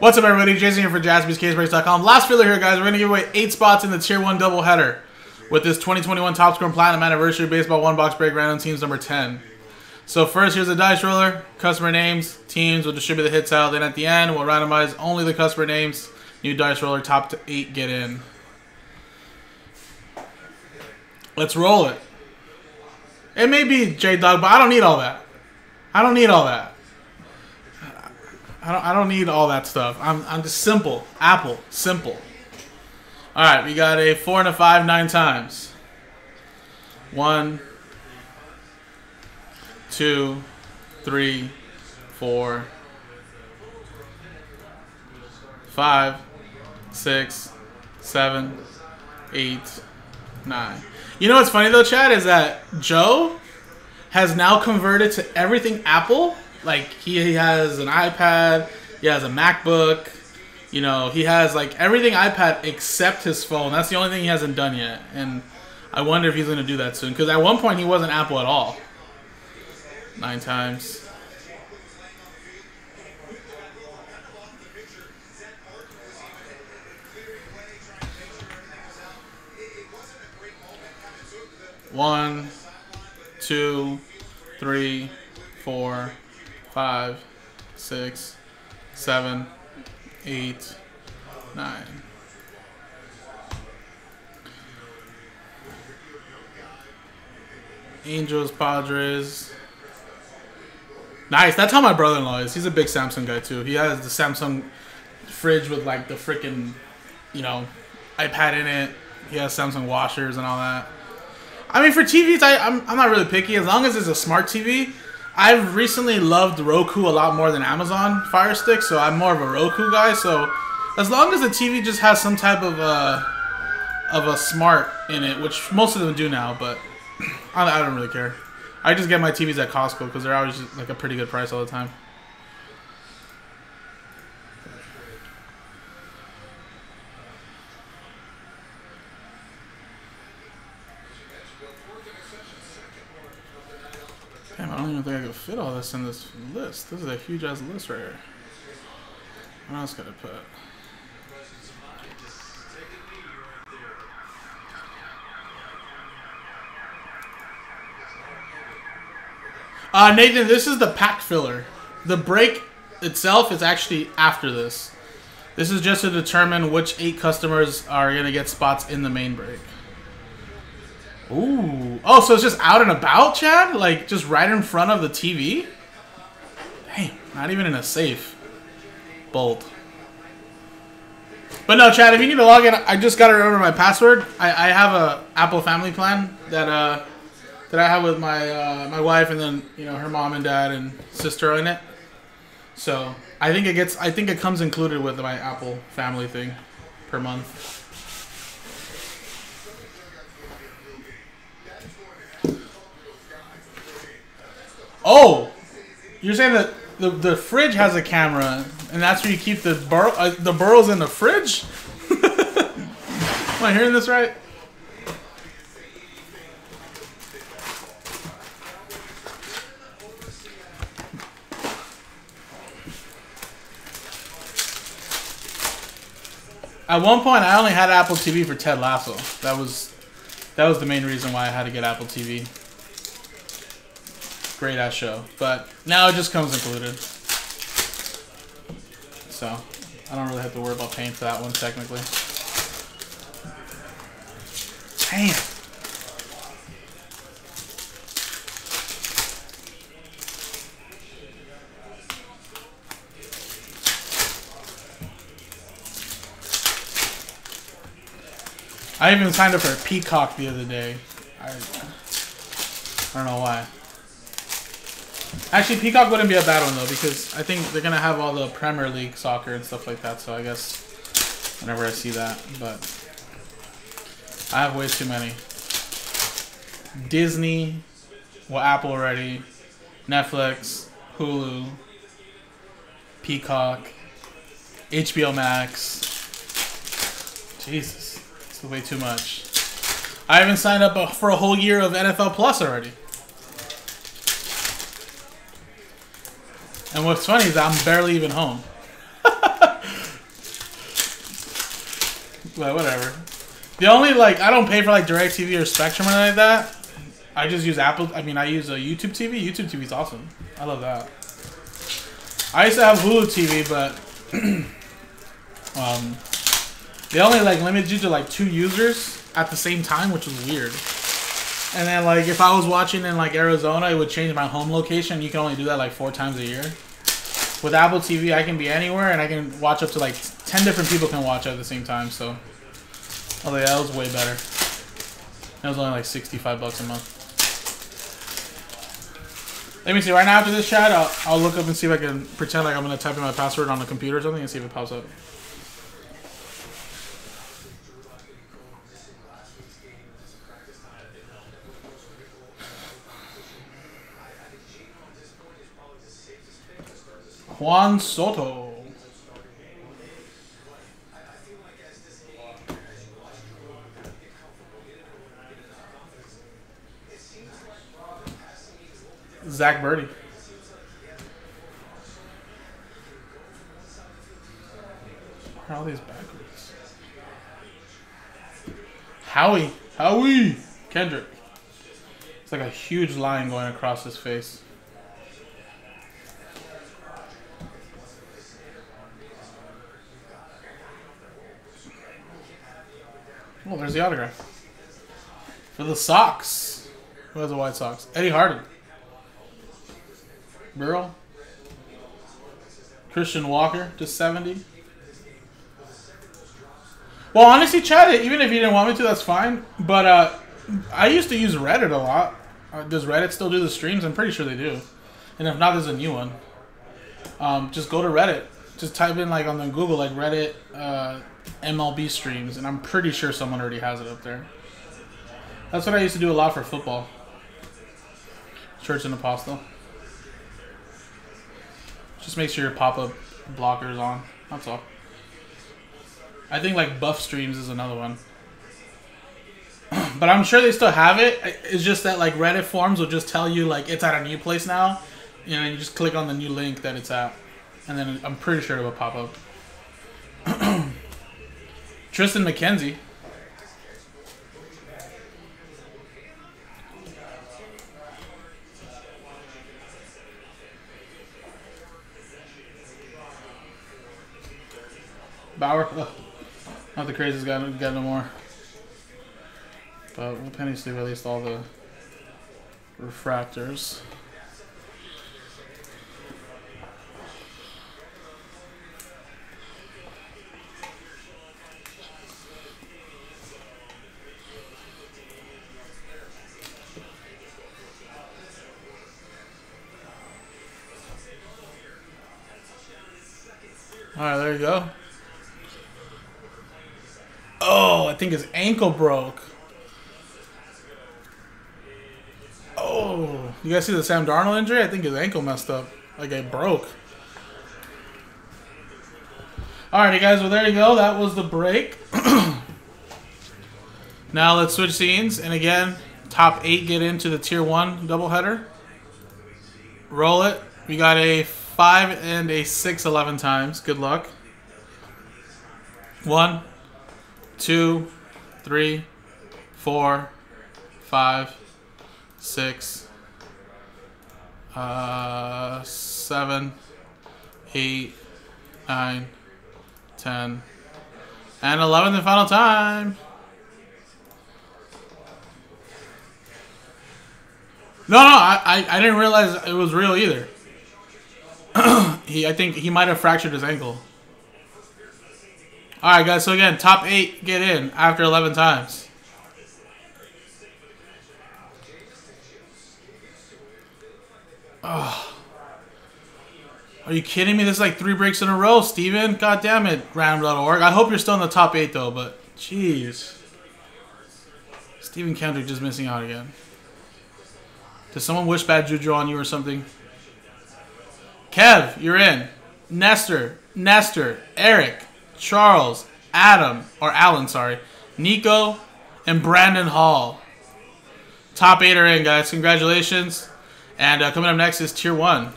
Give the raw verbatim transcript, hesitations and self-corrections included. What's up, everybody? Jason here for Jaspys Case Breaks dot com. Last filler here, guys. We're going to give away eight spots in the Tier one doubleheader with this twenty twenty-one Topps Chrome Platinum Anniversary Baseball one-box break random teams number ten. So first, here's the dice roller. Customer names, teams. We'll distribute the hits out. Then at the end, we'll randomize only the customer names. New dice roller. Top to eight get in. Let's roll it. It may be J-Dog, but I don't need all that. I don't need all that. I don't, I don't need all that stuff. I'm, I'm just simple. Apple. Simple. Alright, we got a four and a five nine times. One, two, three, four, five, six, seven, eight, nine. You know what's funny though, Chad, is that Joe has now converted to everything Apple. Like, he, he has an iPad, he has a MacBook, you know, he has, like, everything iPad except his phone. That's the only thing he hasn't done yet, and I wonder if he's going to do that soon, because at one point he wasn't Apple at all. Nine times. One, two, three, four... Five, six, seven, eight, nine. Angels, Padres. Nice. That's how my brother-in-law is. He's a big Samsung guy too. He has the Samsung fridge with like the freaking, you know, iPad in it. He has Samsung washers and all that. I mean, for T Vs, I, I'm I'm not really picky as long as it's a smart T V. I've recently loved Roku a lot more than Amazon Fire Stick, so I'm more of a Roku guy. So as long as the T V just has some type of a, of a smart in it, which most of them do now, but I don't really care. I just get my T Vs at Costco because they're always just like a pretty good price all the time. Damn, I don't even think I could fit all this in this list. This is a huge ass list right here. What else could I put? Uh, Nathan, this is the pack filler. The break itself is actually after this. This is just to determine which eight customers are going to get spots in the main break. Ooh. Oh, so it's just out and about, Chad? Like, just right in front of the T V? Dang, not even in a safe. Bold. But no, Chad, if you need to log in, I just got to remember my password. I, I have a Apple Family Plan that uh, that I have with my uh, my wife and then, you know, her mom and dad and sister in it. So, I think it gets, I think it comes included with my Apple Family thing per month. Oh, you're saying that the, the fridge has a camera, and that's where you keep the bur uh, the burros in the fridge? Am I hearing this right? At one point, I only had Apple T V for Ted Lasso. That was that was the main reason why I had to get Apple T V. Great ass show, but now it just comes included. So I don't really have to worry about paying for that one technically. Damn. I even signed up for Peacock the other day. I, I don't know why. Actually, Peacock wouldn't be a bad one, though, because I think they're going to have all the Premier League soccer and stuff like that, so I guess whenever I see that, but I have way too many. Disney, well, Apple already, Netflix, Hulu, Peacock, H B O Max. Jesus, it's way too much. I haven't signed up for a whole year of N F L Plus already. And what's funny is I'm barely even home. But whatever. The only, like, I don't pay for, like, DirecTV or Spectrum or anything like that. I just use Apple. I mean, I use a YouTube T V. YouTube T V is awesome. I love that. I used to have Hulu T V, but um, they only, like, limited you to, like, two users at the same time, which was weird. And then, like, if I was watching in, like, Arizona, it would change my home location. You can only do that, like, four times a year. With Apple T V, I can be anywhere, and I can watch up to, like, ten different people can watch at the same time. So, oh, yeah, that was way better. That was only, like, sixty-five bucks a month. Let me see. Right now, after this chat, I'll, I'll look up and see if I can pretend like I'm going to type in my password on the computer or something and see if it pops up. Juan Soto. Zach Birdie. Where are all these backwards? Howie. Howie. Kendrick. It's like a huge line going across his face. Oh, there's the autograph. For the Sox. Who has the White Sox? Eddie Harden. Burl. Christian Walker to seventy. Well, honestly, chat, even if you didn't want me to, that's fine. But uh, I used to use Reddit a lot. Uh, does Reddit still do the streams? I'm pretty sure they do. And if not, there's a new one. Um, just go to Reddit. Just type in, like, on the Google, like, Reddit uh, M L B streams. And I'm pretty sure someone already has it up there. That's what I used to do a lot for football. Church and Apostle. Just make sure your pop-up blocker's on. That's all. I think, like, Buff Streams is another one. But I'm sure they still have it. It's just that, like, Reddit forums will just tell you, like, it's at a new place now. You know, you just click on the new link that it's at. And then I'm pretty sure it will pop up. Tristan McKenzie. Bauer, ugh. Not the craziest guy, we got no more. But we'll penalty released all the refractors. All right, there you go. Oh, I think his ankle broke. Oh, you guys see the Sam Darnold injury? I think his ankle messed up. Like, it broke. Alrighty, guys. Well, there you go. That was the break. Now let's switch scenes. And again, top eight get into the tier one doubleheader. Roll it. We got a five and a six eleven times. Good luck. One. Two, three, four, five, six, uh, seven, eight, nine, ten, and eleventh and final time. No, no, I, I, I didn't realize it was real either. he, I think he might have fractured his ankle. Alright, guys, so again, top eight get in after eleven times. Oh. Are you kidding me? This is like three breaks in a row, Steven. God damn it, random dot org. I hope you're still in the top eight, though, but jeez. Steven Kendrick just missing out again. Does someone wish bad juju on you or something? Kev, you're in. Nestor, Nestor, Eric. Charles, Adam, or Alan, sorry, Nico, and Brandon Hall. Top eight are in, guys. Congratulations. And uh, coming up next is Tier one.